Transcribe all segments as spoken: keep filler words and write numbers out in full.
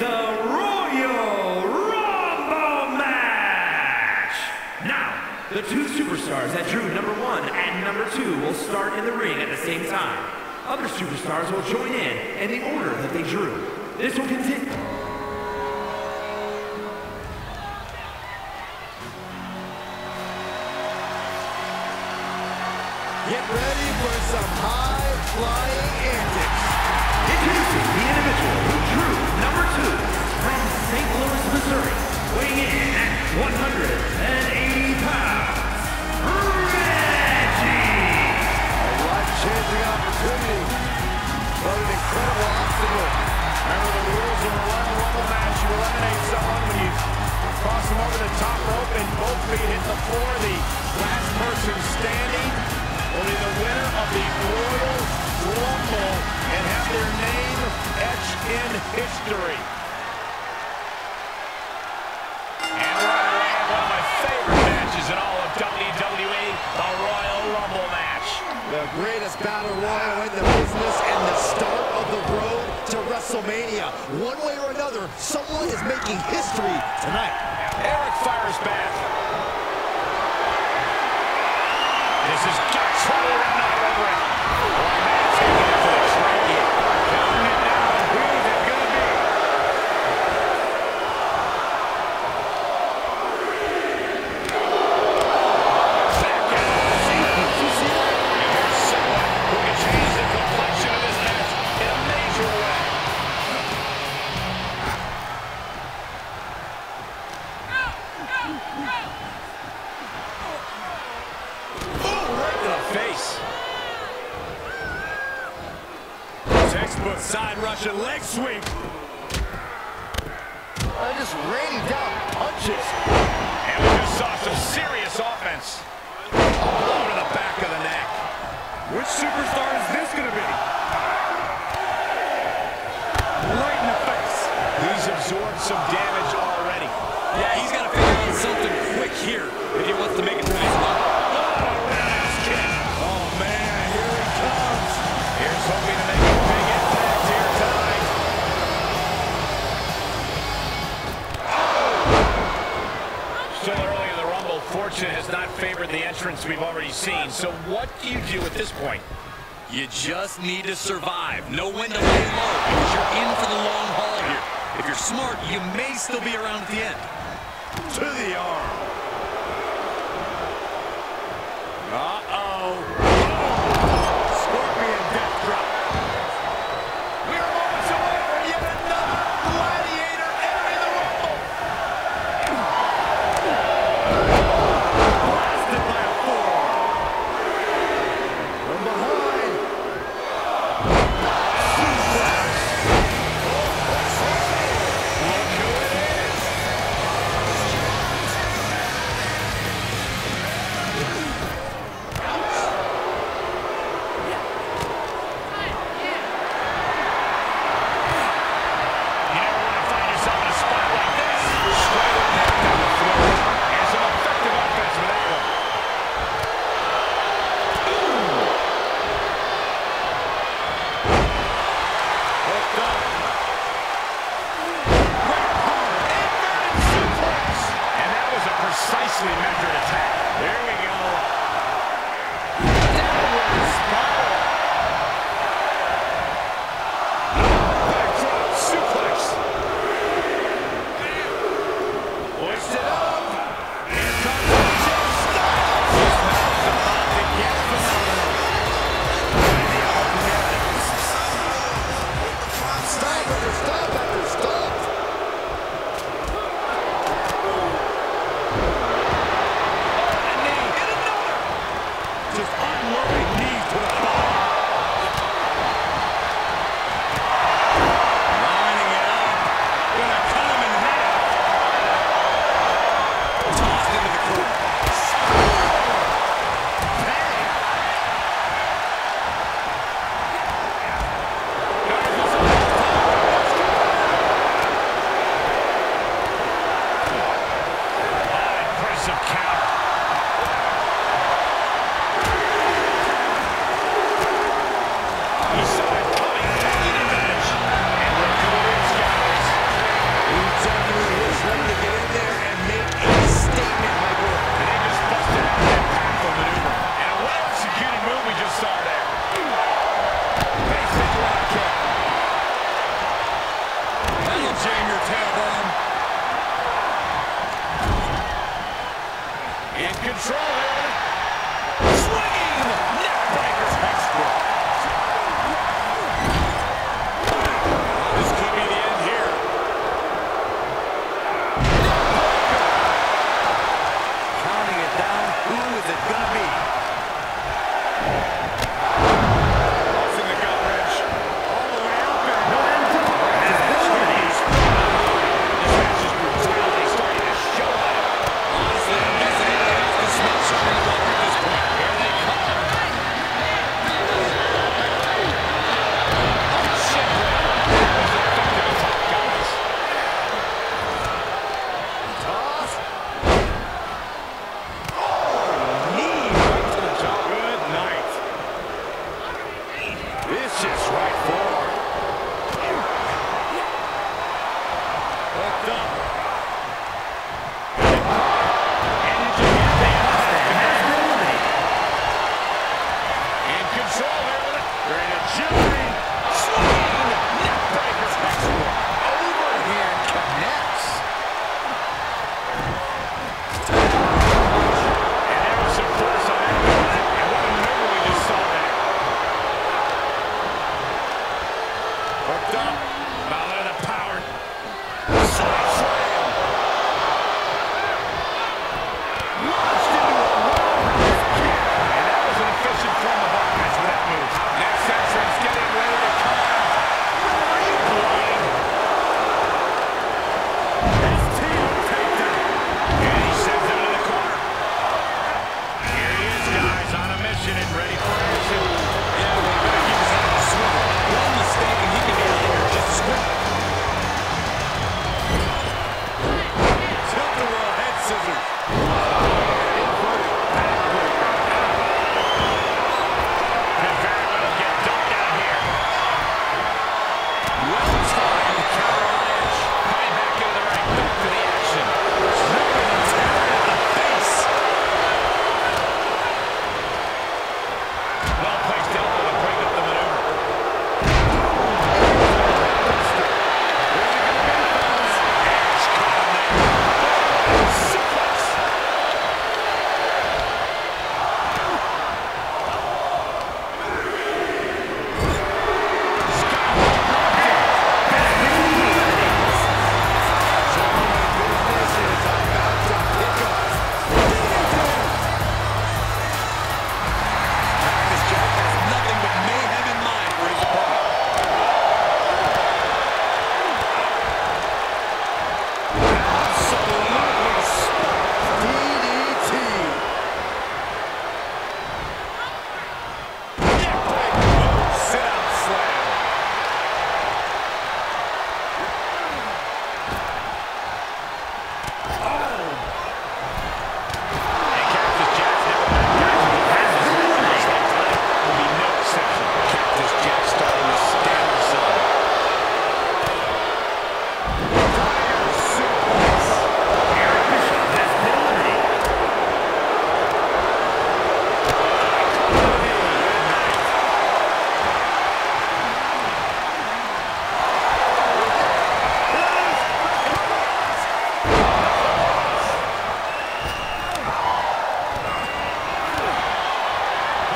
the Royal Rumble match. Now, the two superstars that drew number one and number two will start in the ring at the same time. Other superstars will join in in the order that they drew. This will continue. Get ready for some high-flying antics. Introducing the individual who drew number two from Saint Louis, Missouri, weighing in at one hundred eighty pounds, Reggie! A life-changing opportunity, but an incredible obstacle. Remember the rules of a Royal Rumble match. You eliminate someone when you cross them over the top rope and both feet hit the floor. The last person standing will be the winner of the Royal Rumble and have their name etched in history. And right away, one of my favorite matches in all of W W E, the Royal Rumble match. The greatest battle royal in the business and the start of the road to WrestleMania. One way or another, someone is making history tonight. Eric fires back. This has got swallowed and all over it. One man taking it for the train here. Counting it down. Who is it going to be? Back out of the seat. You see that? And here's someone who can change the complexion of this match in a major way. Go, go, go! Face. Textbook side Russian leg sweep. I just rained down punches. And we just saw some serious offense. Blow to the back of the neck. Which superstar is this going to be? Right in the face. He's absorbed some damage already. Yeah, he's got to figure out something quick here if he wants to make it to his level. Fortune has not favored the entrance we've already seen, so what do you do at this point? You just need to survive. Know when to lay low, because you're in for the long haul here. If you're smart, you may still be around at the end. To the arm. Uh-oh. Scorpion death drop. We are moments away from yet another gladiator entering the Rumble. Knee. control here. Swinging neckbreaker textbook. This could be the end here. Neckbreaker. Counting it down. Who is it going to be? Crossing the gut wrench. All the way out there. No end to it. And this one is this match's brutality starting to show up. Honestly, this is it. This match is going to look at this point. Here they come. Oh, shit. That was effective attack, guys. Toss. Oh, knee right to the top. Good night. This is right forward. Hooked up. And it just gets down. And that's eliminated. In control here. They're in a jittery. Swinging. Neckbreaker's excellent. Over here. Connects. And there was some force on that. And what a maneuver we just saw there. Hooked up. Now look at the power. Side slam. Launched into a wall with his kick. And that was an efficient form of offense with that move. Next entrance getting ready to come out. Where are you going? His team take down. And he sends him into the corner. Here he is, guys, on a mission and ready for action. Yeah, we better keep his eye on Swift. One mistake and he can get out of here just as quick. Tilt the world head scissors. Inverted backbreaker. Could very well get dumped out here. Well timed counter on edge. Right back into the right, back to the action. Ripping and tearing in the face. Well placed elbow to break up the maneuver. Where's it gonna be, fellas? Edge caught him there. Suplex. He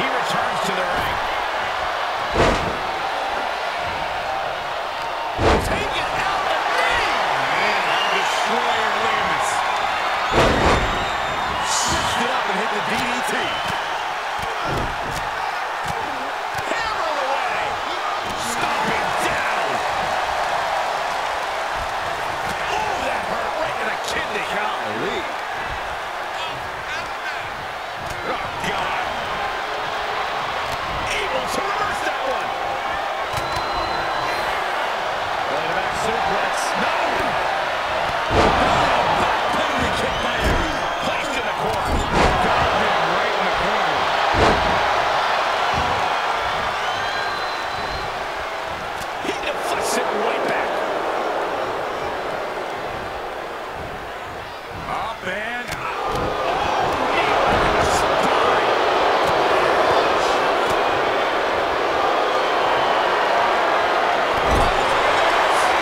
returns to the ring. Take it out the knee! Man, Destroyer Lamus. Snatched it up and hit the D D T. Hammer away! Stomping down! Oh, that hurt right in the kidney. Golly. Oh, God. Able to reverse that one. Right back suplex. No. Oh, back penalty kick by Aaron. Placed in the corner. Got him right in the corner. He deflects it right back. Up and out. Oh, knee right in the spine.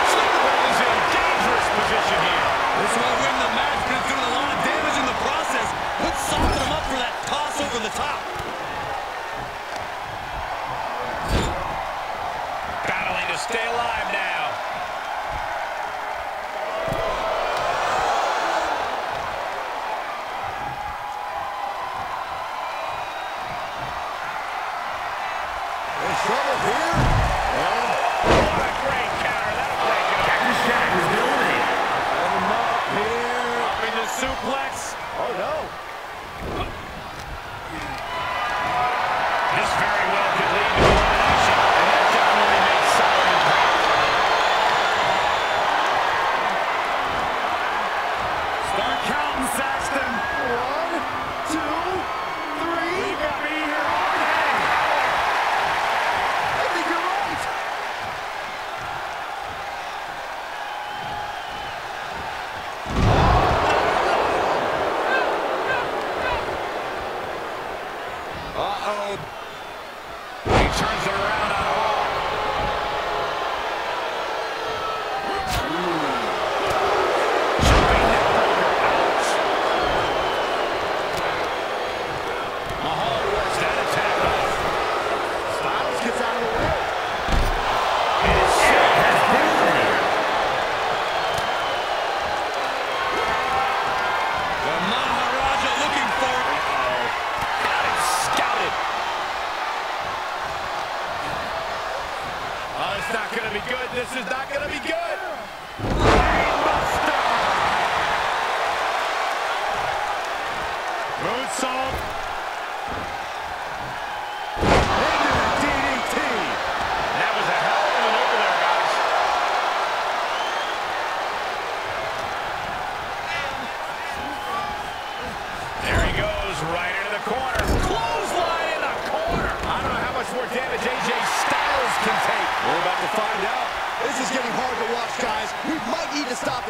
Slick Rollins in.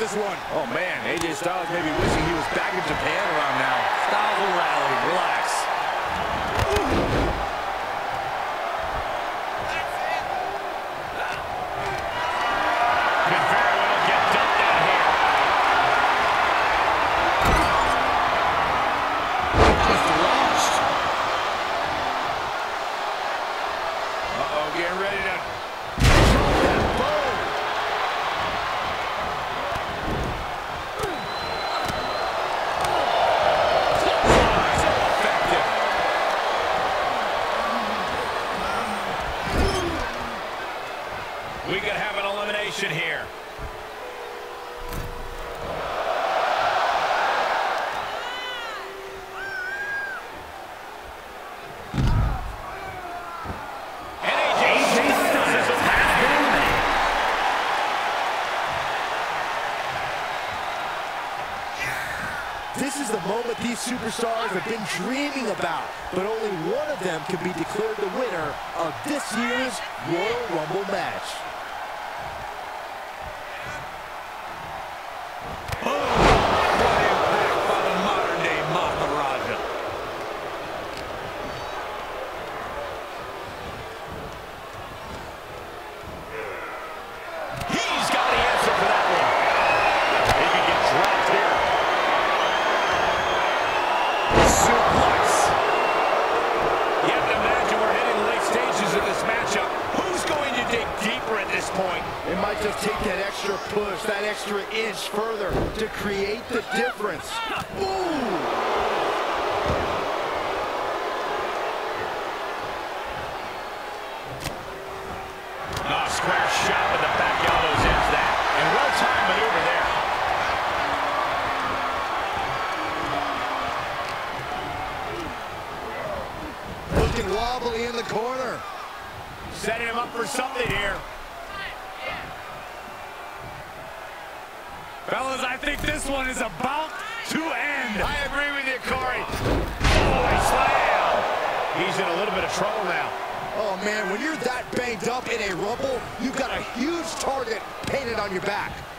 this one. Oh, man, A J Styles may be wishing he was back in Japan around now. Styles will rally, relax. That's it. Could very well get dumped out here. Just launched. Uh-oh, getting ready to... We could have an elimination here. This is the moment these superstars have been dreaming about, but only one of them can be declared the winner of this year's Royal Rumble match. Oh, what impact by the modern-day Maharaja. He's got the answer for that one. He can get dropped here. Suplex. You have to imagine we're heading late stages of this matchup. Who's going to dig deeper at this point? It might just take that extra push, that extra inch further to create the difference. Ooh! A square shot with the back elbows ends that. And well-timed maneuver there. Looking wobbly in the corner. Setting him up for something here. Fellas, I think this one is about to end. I agree with you, Corey. Oh, he slammed. He's in a little bit of trouble now. Oh, man, when you're that banged up in a rumble, you've got a huge target painted on your back.